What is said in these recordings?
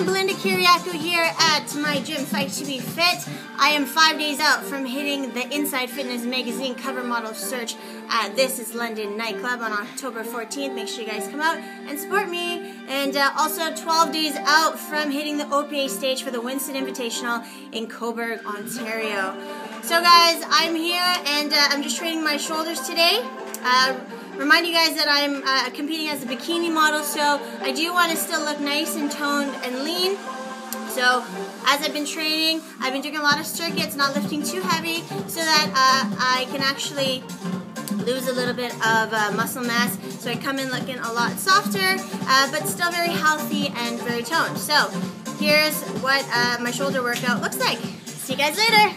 everyone, Belinda Kiriakou here at my gym, Fight2BeFit. I am 5 days out from hitting the Inside Fitness Magazine cover model search at This Is London Night Club on October 14th. Make sure you guys come out and support me. And also 12 days out from hitting the OPA stage for the Winston Invitational in Coburg, Ontario. So guys, I'm here and I'm just training my shoulders today. Remind you guys that I'm competing as a bikini model, so I do want to still look nice and toned and lean. So as I've been training, I've been doing a lot of circuits, not lifting too heavy, so that I can actually lose a little bit of muscle mass. So I come in looking a lot softer, but still very healthy and very toned. So here's what my shoulder workout looks like. See you guys later.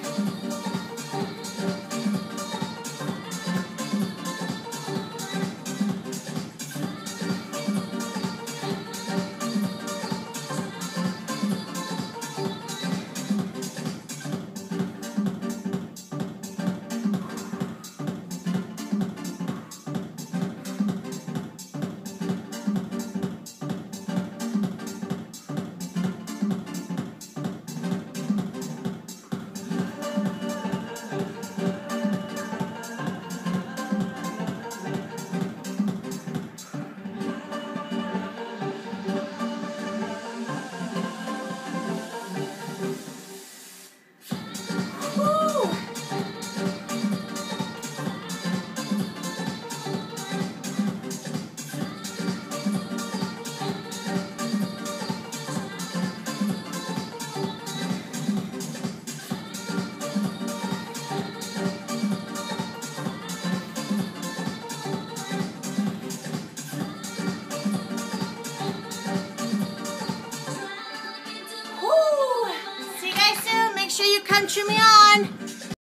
Come cheer me on.